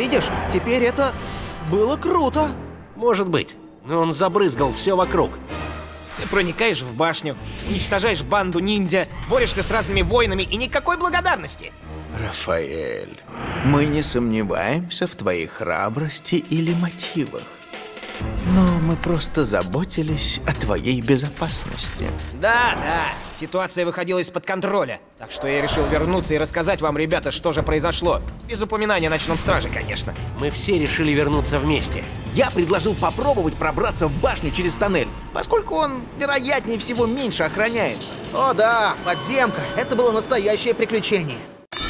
Видишь, теперь это было круто. Может быть, но он забрызгал все вокруг. Ты проникаешь в башню, уничтожаешь банду ниндзя, борешься с разными воинами и никакой благодарности. Рафаэль, мы не сомневаемся в твоей храбрости или мотивах. Но мы просто заботились о твоей безопасности. Да. Ситуация выходила из-под контроля. Так что я решил вернуться и рассказать вам, ребята, что же произошло. Без упоминания о ночном страже, конечно. Мы все решили вернуться вместе. Я предложил попробовать пробраться в башню через тоннель, поскольку он, вероятнее всего, меньше охраняется. О да, подземка. Это было настоящее приключение.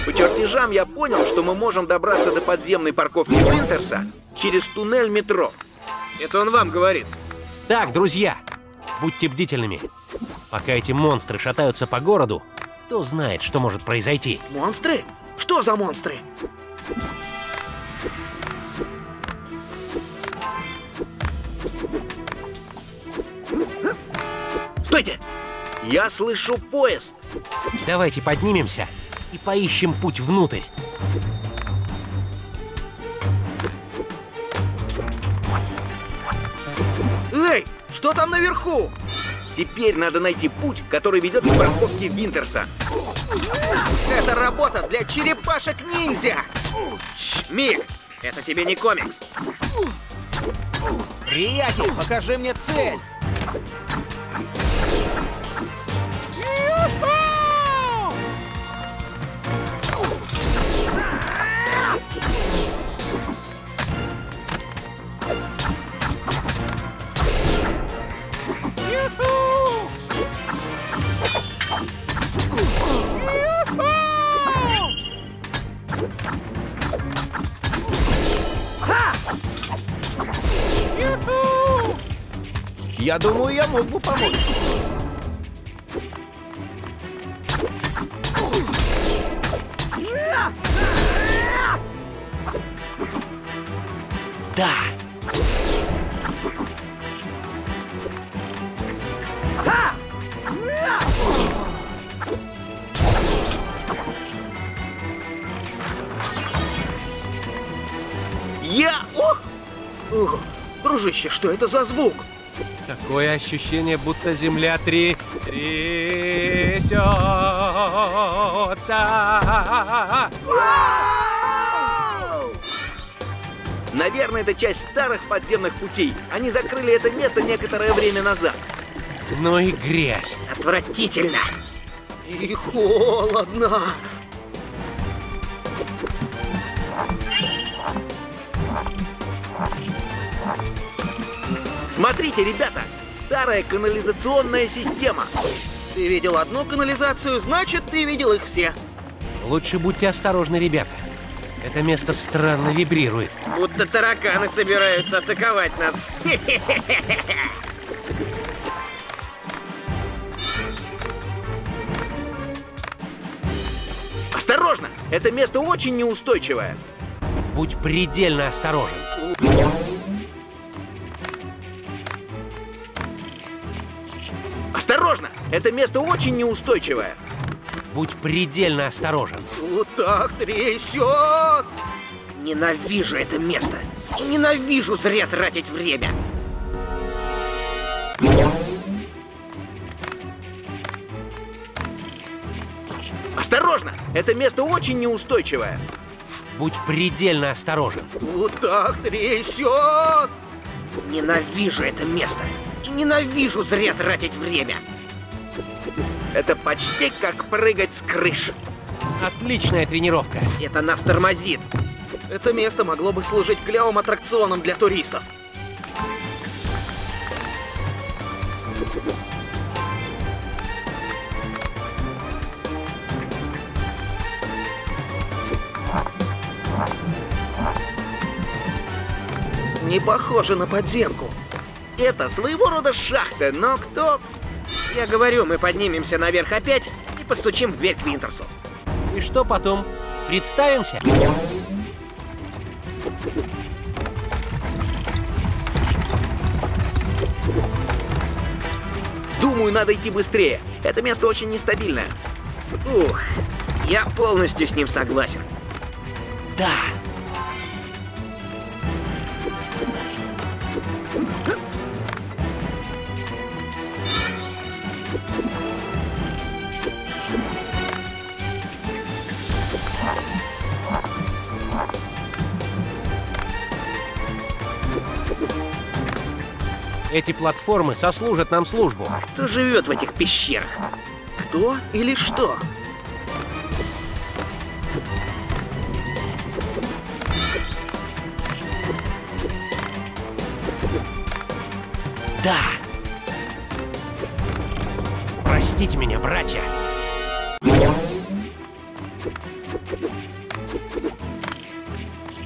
По чертежам я понял, что мы можем добраться до подземной парковки Уинтерса через туннель метро. Это он вам говорит. Так, друзья, будьте бдительными. Пока эти монстры шатаются по городу, кто знает, что может произойти. Монстры? Что за монстры? Стойте! Я слышу поезд. Давайте поднимемся и поищем путь внутрь. Эй, что там наверху? Теперь надо найти путь, который ведет к парковке Винтерса. Это работа для черепашек ниндзя. Мик, это тебе не комикс. Приятель, покажи мне цель. Я думаю, я мог бы помочь. Да. Ох, дружище, что это за звук? Такое ощущение, будто земля трясется. Наверное, это часть старых подземных путей. Они закрыли это место некоторое время назад. Ну и грязь. Отвратительно. И холодно. Смотрите, ребята, старая канализационная система. Ты видел одну канализацию, значит, ты видел их все. Лучше будьте осторожны, ребята. Это место странно вибрирует. Будто тараканы собираются атаковать нас. Осторожно! Это место очень неустойчивое. Будь предельно осторожен. Осторожно! Это место очень неустойчивое. Будь предельно осторожен. Вот так трясет! Ненавижу это место. И ненавижу зря тратить время. Осторожно! Это место очень неустойчивое. Будь предельно осторожен. Вот так трясет! Ненавижу это место. Ненавижу зря тратить время. Это почти как прыгать с крыши. Отличная тренировка. Это нас тормозит. Это место могло бы служить клевым аттракционом для туристов. Не похоже на подземку. Это своего рода шахта, но кто... Я говорю, мы поднимемся наверх опять и постучим в дверь к Винтерсу. И что потом? Представимся? Думаю, надо идти быстрее. Это место очень нестабильное. Ух, я полностью с ним согласен. Да. Эти платформы сослужат нам службу. Кто живет в этих пещерах? Кто или что? Да! Простите меня, братья!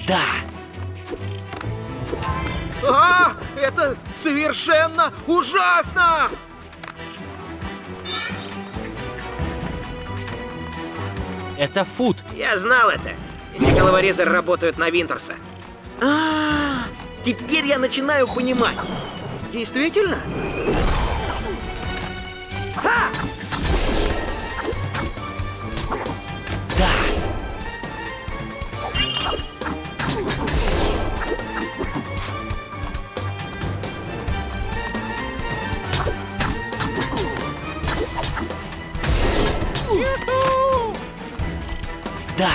Да! А, это совершенно ужасно! Это Фут. Я знал это. Эти головорезы работают на Винтерса. Теперь я начинаю понимать. Действительно? Ха! Да! Ю-ху! Да!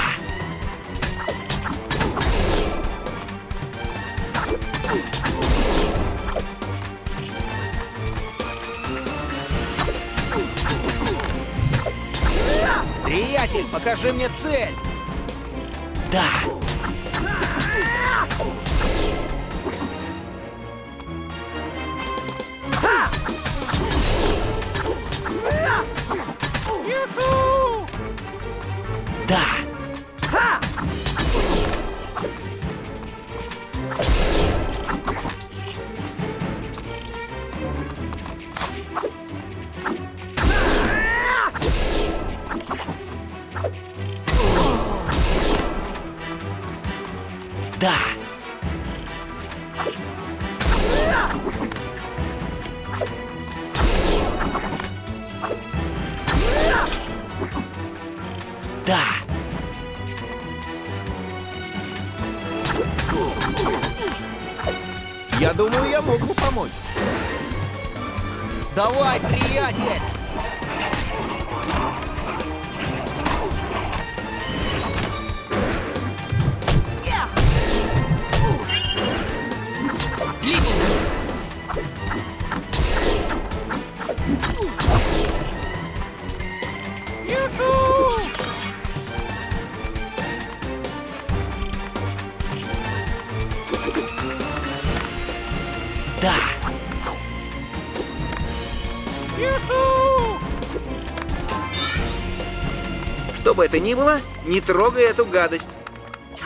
Приятель, покажи мне цель! Да! Да! Да! Да! Я думаю, я могу помочь. Давай, приятель! Отлично! Ю-ху! Да! Ю-ху! Что бы это ни было, не трогай эту гадость.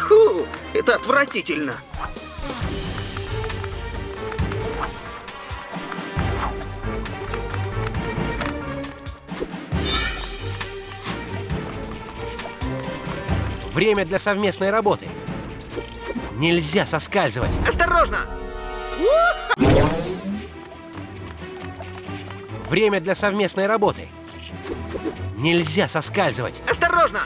Фу, это отвратительно. Время для совместной работы. Нельзя соскальзывать. Осторожно! Время для совместной работы. Нельзя соскальзывать. Осторожно!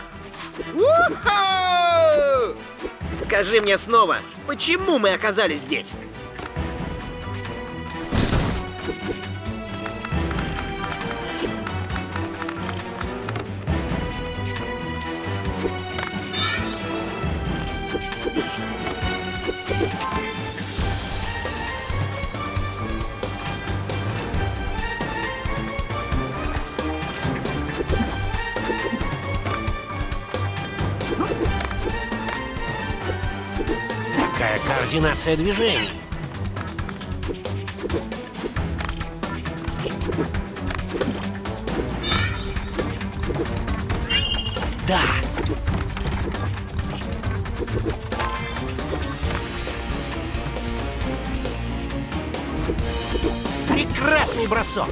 Скажи мне снова, почему мы оказались здесь? Какая координация движений! Да! Прекрасный бросок!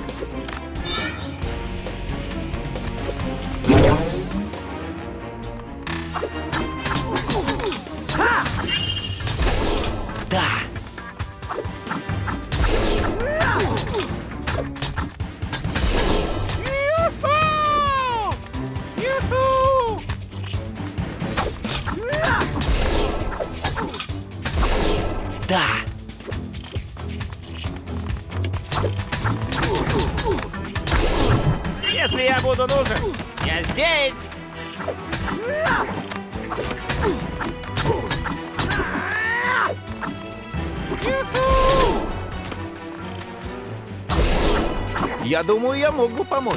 Да! Да! Если я буду нужен, я здесь! Я думаю, я мог бы помочь.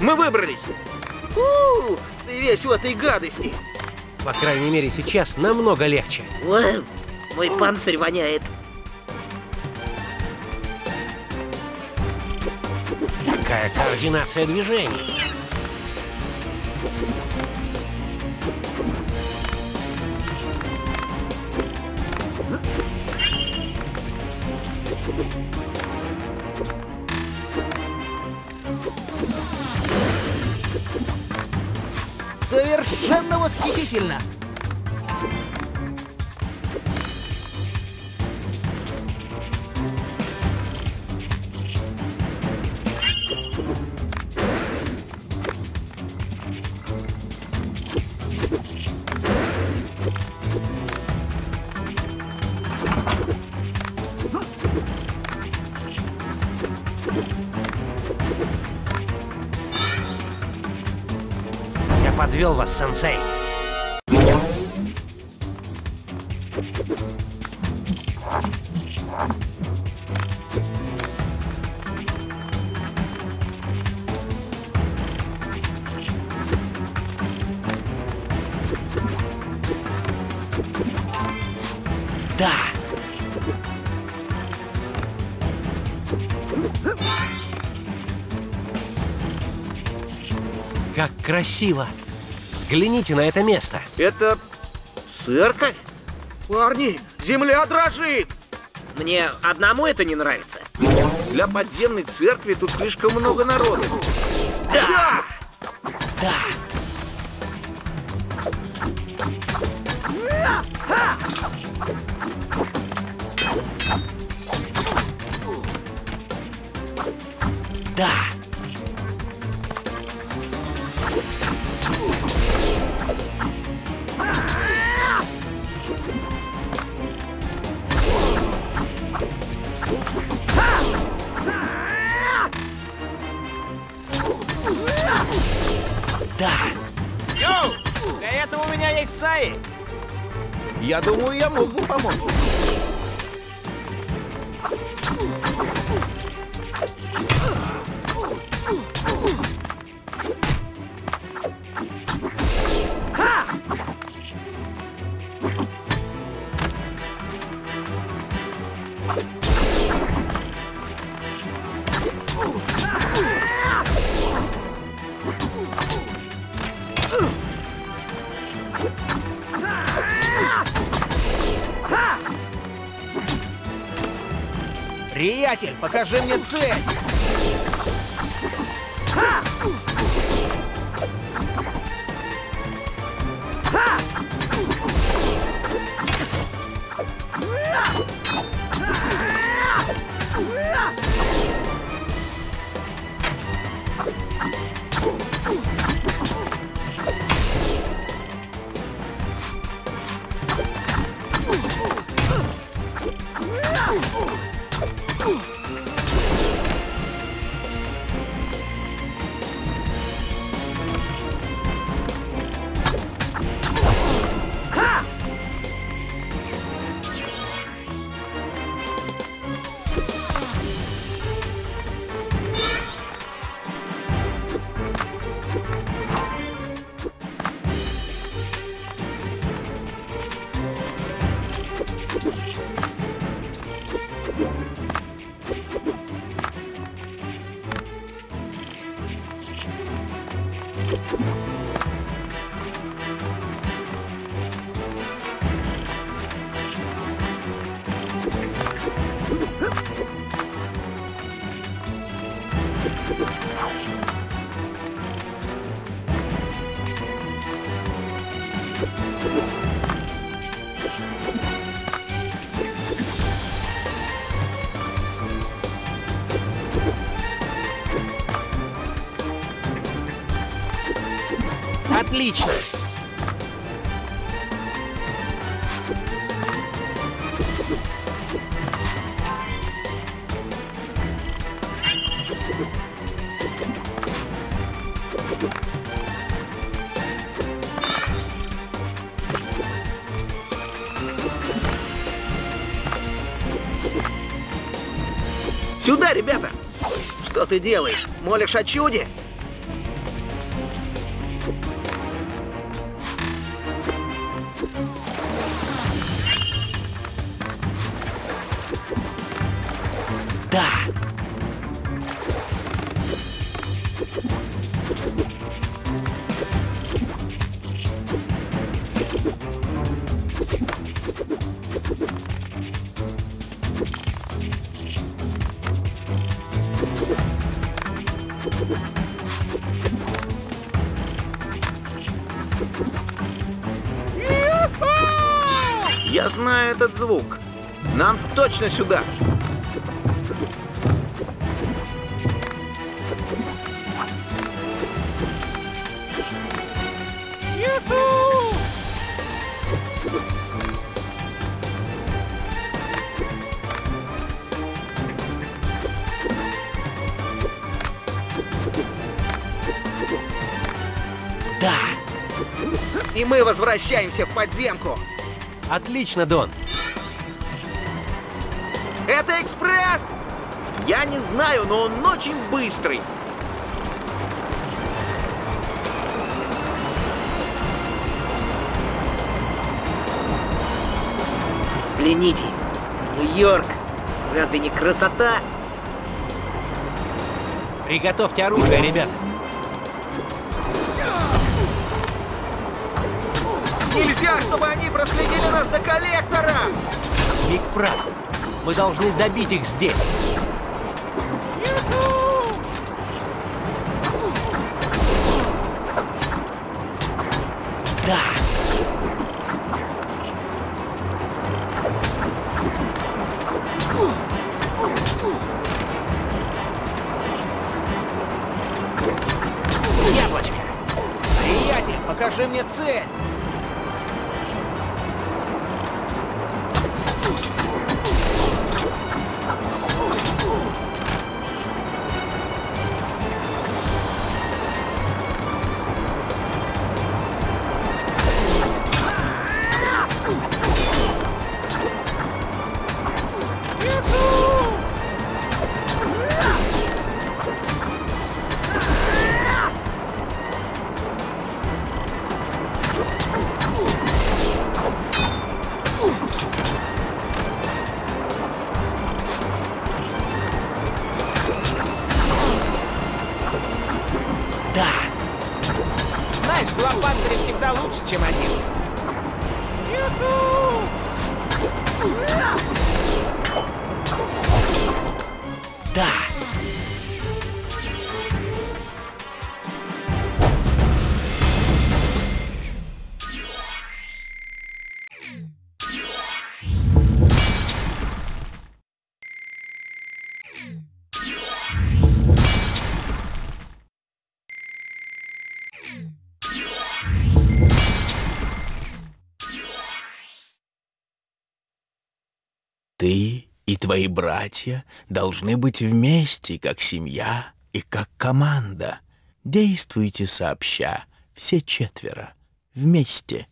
Мы выбрались. У-у-у, ты весь в этой гадости. По крайней мере, сейчас намного легче. Уэм, мой панцирь воняет. Какая координация движений. Совершенно восхитительно! Подвел вас, сенсей. Да. Как красиво. Взгляните на это место. Это церковь? Парни, земля дрожит! Мне одному это не нравится. Для подземной церкви тут слишком много народу. Да! Да! Да! Да! Саи. Я думаю, я могу помочь. Приятель, покажи мне цель! Отлично! Сюда, ребята! Что ты делаешь? Молишь о чуде? Да! Я знаю этот звук. Нам точно сюда. Да. И мы возвращаемся в подземку. Отлично, Дон. Это экспресс! Я не знаю, но он очень быстрый. Взгляните, Нью-Йорк, разве не красота? Приготовьте оружие, ребят. Нельзя, чтобы они проследили нас до коллектора! Мик прав. Мы должны добить их здесь. Да! Яблочко! Приятель, покажи мне цель! Ты и твои братья должны быть вместе, как семья и как команда. Действуйте сообща, все четверо, вместе.